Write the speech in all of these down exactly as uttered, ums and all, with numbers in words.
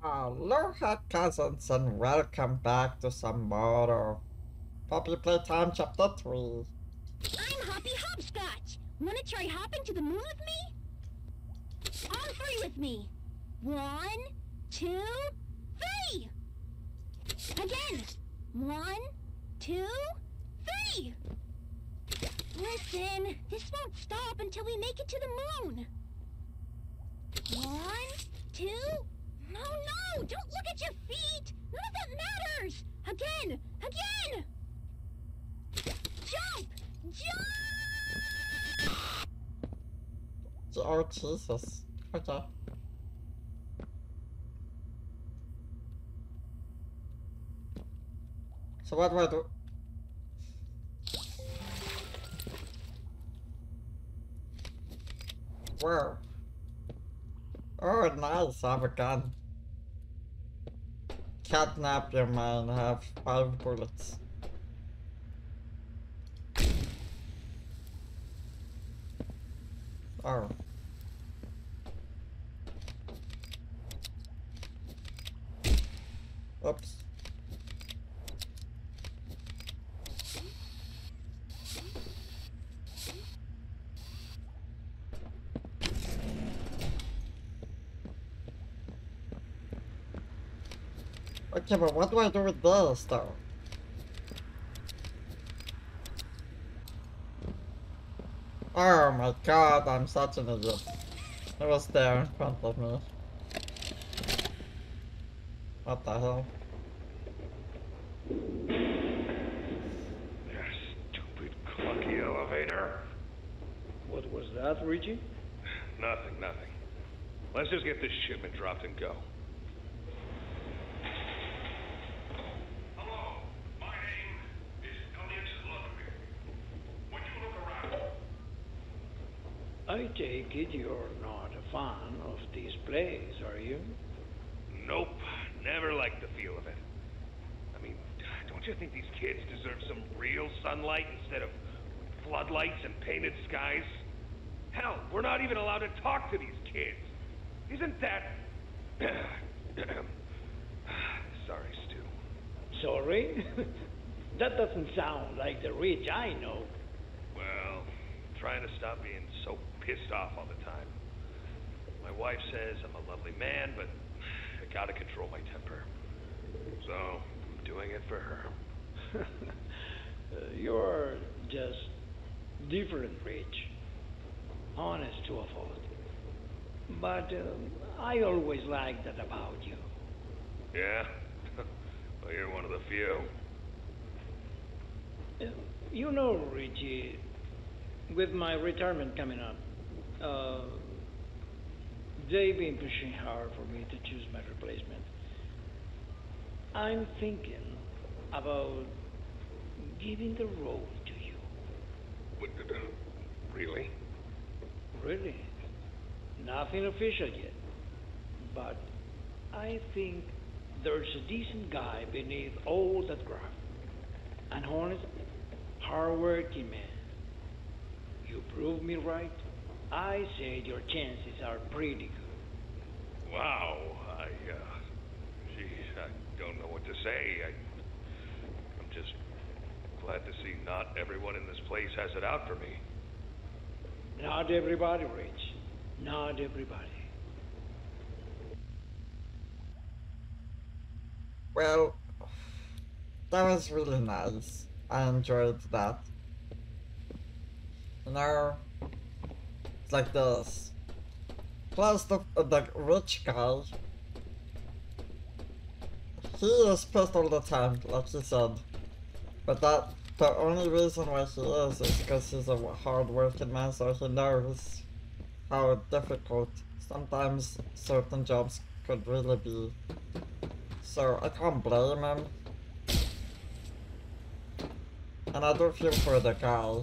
Aloha cousins, and welcome back to some more of Poppy Playtime Chapter three. I'm Hoppy Hopscotch. Wanna try hopping to the moon with me? All three with me. One, two, three. Again. One, two, three. Listen, this won't stop until we make it to the moon. One, two. No, no! Don't look at your feet! None of that matters! Again! Again! Jump! Jump! Oh, Jesus. Okay. So what do I do? Where? Oh, nice, I have a gun. Catnap your man, have five bullets. Oh. Oops. Okay, but what do I do with this, though? Oh my god, I'm such an idiot. It was there in front of me. What the hell? Your stupid clunky elevator. What was that, Reggie? Nothing, nothing. Let's just get this shipment dropped and go. I take it you're not a fan of these plays, are you? Nope. Never liked the feel of it. I mean, don't you think these kids deserve some real sunlight instead of floodlights and painted skies? Hell, we're not even allowed to talk to these kids. Isn't that... Sorry, Stu. Sorry? That doesn't sound like the Rich I know. Well, I'm trying to stop being so pissed off all the time. My wife says I'm a lovely man, but I gotta control my temper. So, I'm doing it for her. uh, you're just different, Rich. Honest to a fault. But uh, I always liked that about you. Yeah? Well, you're one of the few. Uh, you know, Richie, with my retirement coming up, uh, they've been pushing hard for me to choose my replacement. I'm thinking about giving the role to you. What, really? Really? Nothing official yet. But I think there's a decent guy beneath all that graft. An honest, hard-working man. You prove me right, I say your chances are pretty good. Wow, I, uh, geez, I don't know what to say. I, I'm just glad to see not everyone in this place has it out for me. Not everybody, Rich. Not everybody. Well, that was really nice. I enjoyed that. Now, it's like this. Plus the, uh, the rich guy, he is pissed all the time, like he said. But that the only reason why he is is because he's a hard-working man, so he knows how difficult sometimes certain jobs could really be. So I can't blame him. And I do feel for the guy.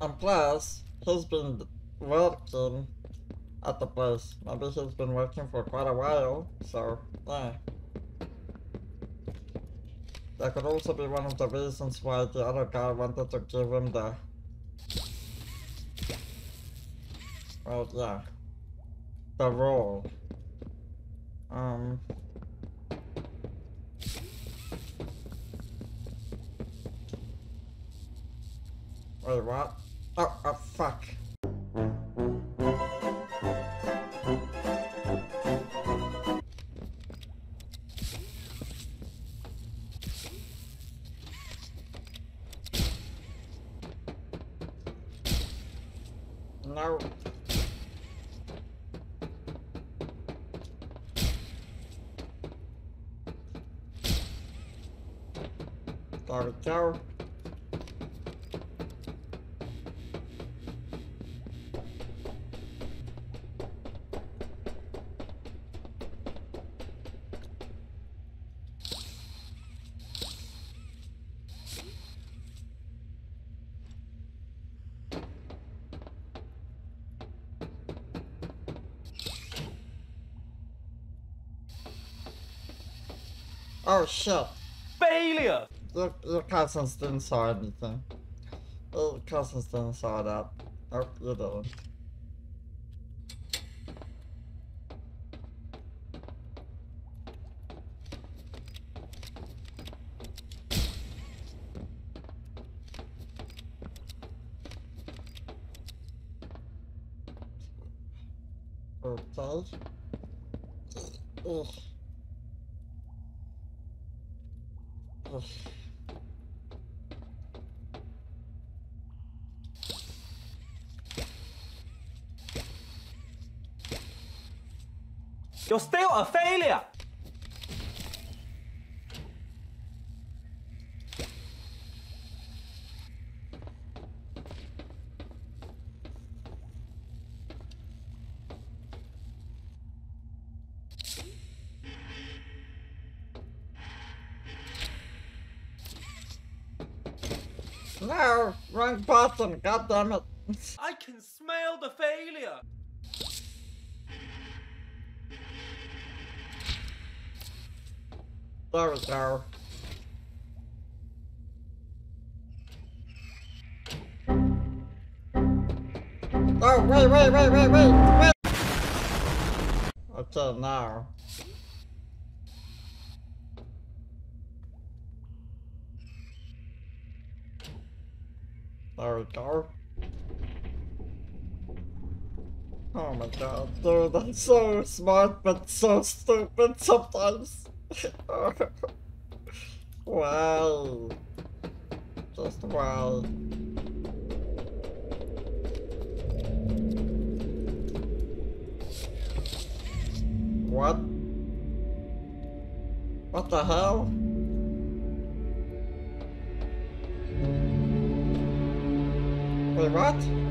And plus, he's been working at the place. Maybe he's been working for quite a while, so yeah. That could also be one of the reasons why the other guy wanted to give him the... Well, yeah. The role. Um. Or the rock. Oh, oh, fuck. No. There we go. Oh shit. Failure! The, the cousins didn't saw anything. The cousins didn't saw that. Oh, you didn't. Okay. Ugh. Ugh. You're still a failure! No! Wrong button! God damn it! I can smell the failure! There we go. Oh, wait, wait, wait, wait, wait, wait! Okay, now. There we go. Oh my god, dude, I'm so smart but so stupid sometimes. Wow. Just wow. What? What the hell? Wait, what?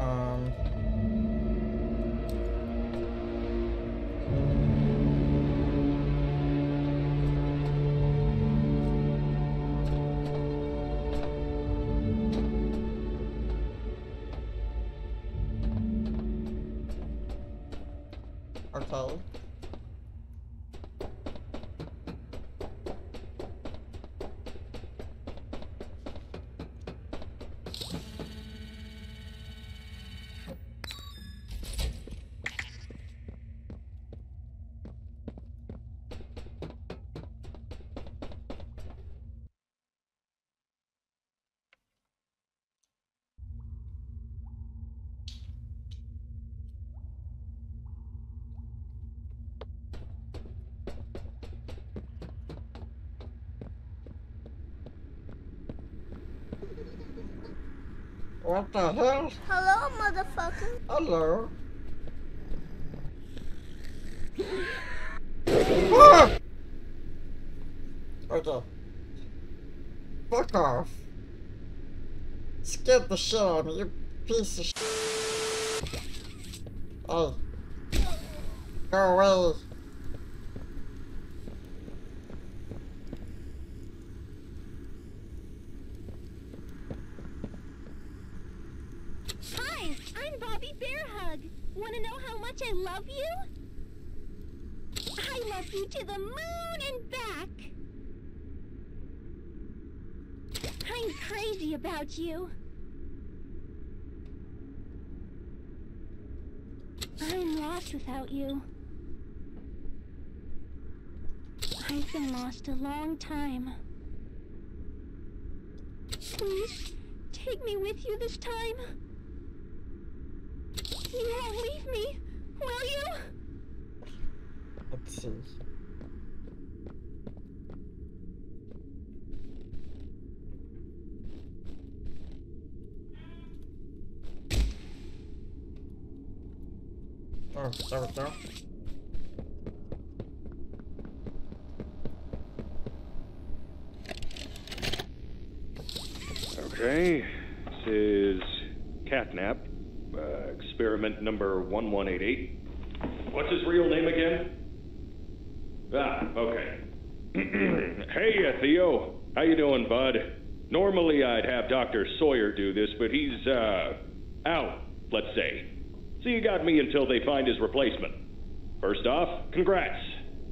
Um. Okay. What the hell? Hello, motherfucker. Hello. Ah! Okay. Fuck off. Scared the shit out of me, you piece of shit. Oh. Go away. Wanna know how much I love you? I love you to the moon and back. I'm crazy about you. I'm lost without you. I've been lost a long time. Please, take me with you this time. You won't leave me, will you? Let's see. Oh, sorry, sorry. Okay, this is Catnap, uh, experiment number one one eight eight. What's his real name again? Ah, okay. Hey, uh, Theo, how you doing, bud? Normally I'd have Doctor Sawyer do this, but he's, uh, out, let's say. So you got me until they find his replacement. First off, congrats.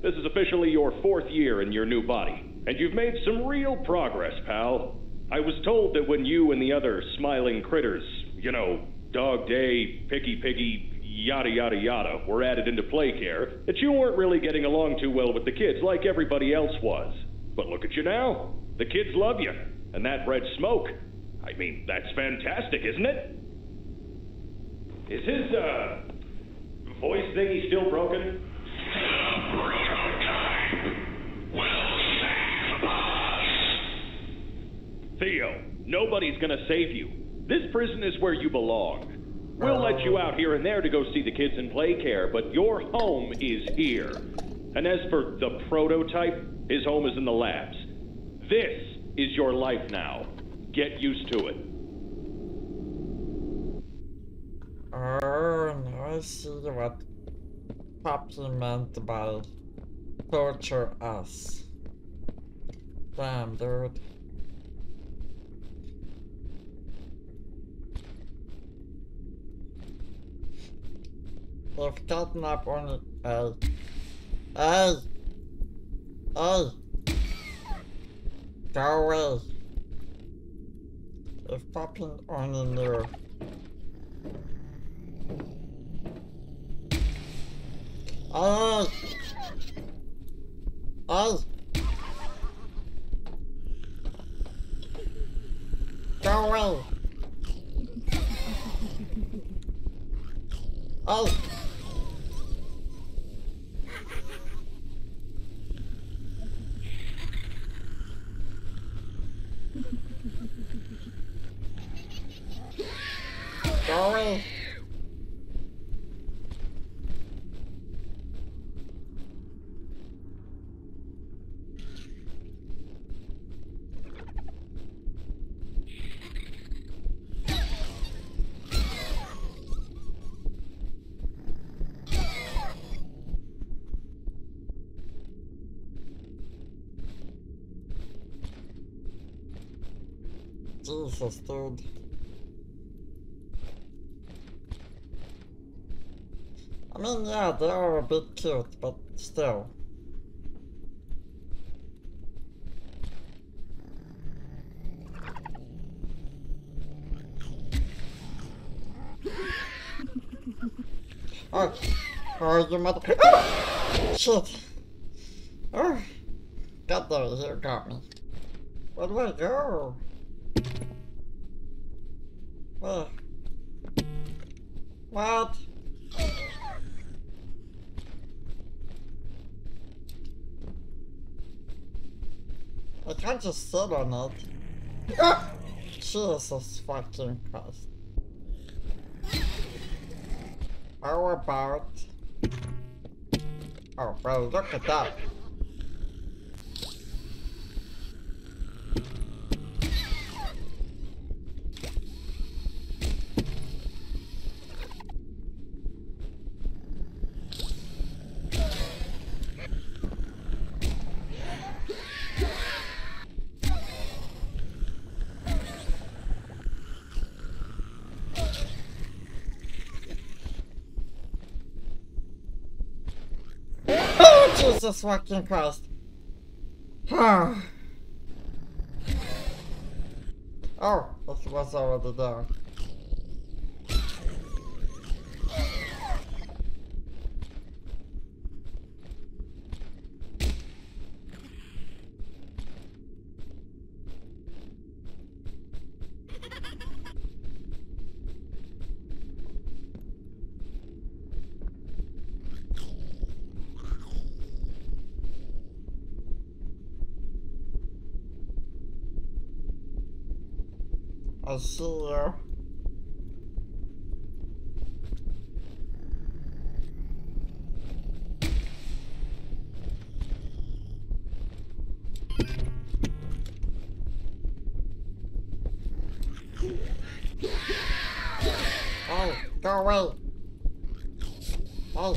This is officially your fourth year in your new body, and you've made some real progress, pal. I was told that when you and the other smiling critters, you know, Dog Day, Piggy Piggy, yada yada yada, were added into play care, that you weren't really getting along too well with the kids like everybody else was. But look at you now. The kids love you. And that red smoke, I mean, that's fantastic, isn't it? Is his, uh, voice thingy still broken? The prototype will save us. Theo, nobody's gonna save you. This prison is where you belong. We'll let you out here and there to go see the kids in play care, but your home is here. And as for the prototype, his home is in the labs. This is your life now. Get used to it. Oh, now I see what Poppy meant by torture us. Damn, dude. If Catnap only... Hey. Hey! Hey! Go away! If Poppy only knew... Oh! Oh! Go away! Oh! Go away! Jesus, dude. I mean, yeah, they are a bit cute, but still. Oh, oh, you mother... Oh! Shit. Oh, got there, here got me. Where do I go? What? What? I can't just sit on it. Ah! Jesus fucking Christ. How about... Oh, well, look at that. Jesus fucking Christ. Oh, that was already there. a sewer. Oh, go away. Oh.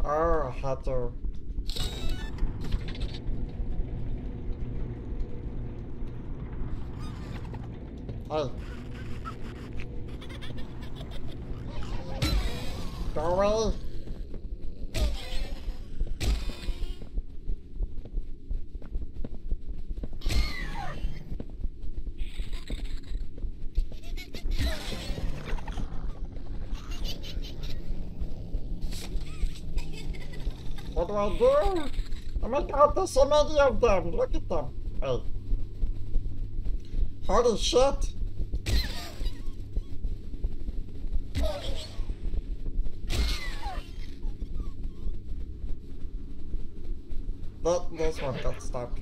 Oh, I had to. Hey. Go away. What do I do? Oh my god, there's so many of them. Look at them. Hey. Holy shit. This one got stuck.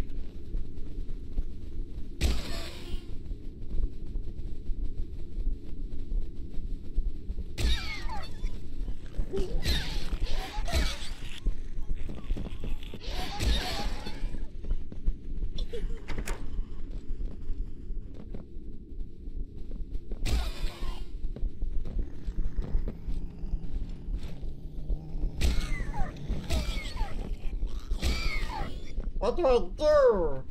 What do I do?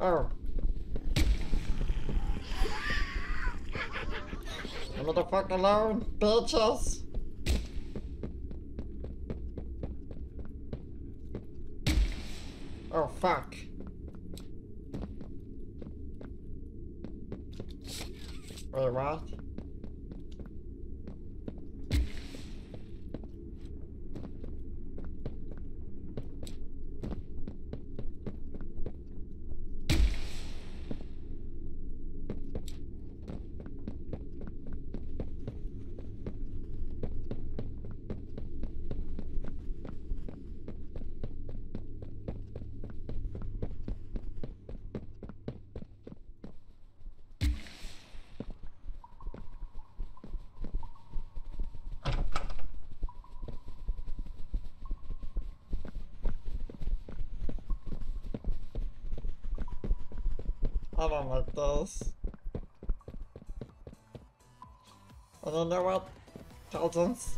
Oh. Leave me the fuck alone, bitches. Oh, fuck. Wait, what? I don't like this. And you know what, cousins?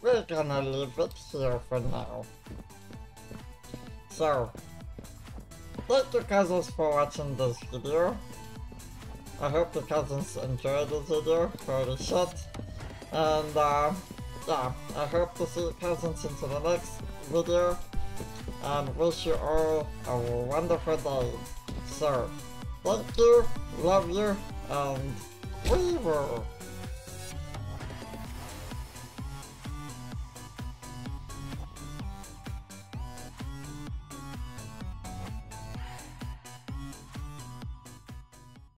We're gonna leave it here for now. So, thank you cousins for watching this video. I hope the cousins enjoyed this video, holy shit. And uh, yeah, I hope to see you cousins into the next video. And wish you all a wonderful day. So, thank you, love you, and we will.